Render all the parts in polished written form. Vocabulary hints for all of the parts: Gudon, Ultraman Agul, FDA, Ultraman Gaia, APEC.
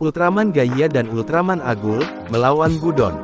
Ultraman Gaia dan Ultraman Agul melawan Gudon.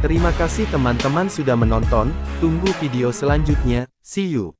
Terima kasih teman-teman sudah menonton, tunggu video selanjutnya, see you!